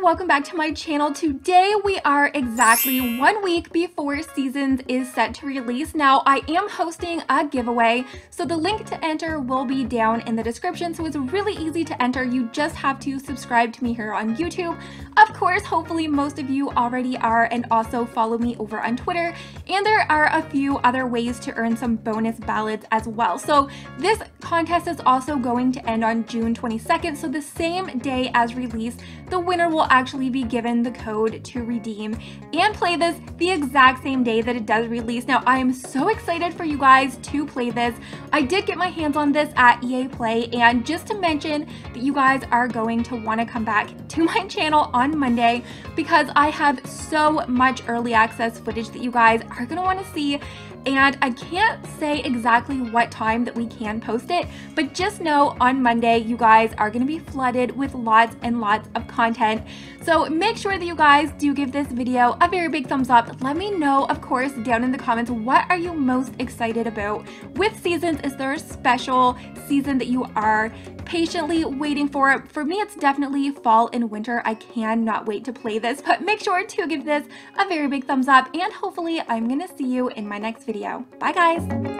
and welcome back to my channel. Today we are exactly 1 week before Seasons is set to release. Now I am hosting a giveaway, so the link to enter will be down in the description. So it's really easy to enter. You just have to subscribe to me here on YouTube. Of course, hopefully most of you already are, and also follow me over on Twitter. And there are a few other ways to earn some bonus ballots as well. So this contest is also going to end on June 22nd. So the same day as release, the winner will actually be given the code to redeem and play this the exact same day that it does release. Now I am so excited for you guys to play this. I did get my hands on this at EA Play, and just to mention that you guys are going to want to come back to my channel on Monday, because I have so much early access footage that you guys are going to want to see, and I can't say exactly what time that we can post it, but just know on Monday you guys are going to be flooded with lots and lots of content. So make sure that you guys do give this video a very big thumbs up. Let me know, of course, down in the comments, what are you most excited about with Seasons? Is there a special season that you are patiently waiting for? For me, it's definitely fall and winter. I cannot wait to play this, but make sure to give this a very big thumbs up, and hopefully I'm gonna see you in my next video. Bye guys!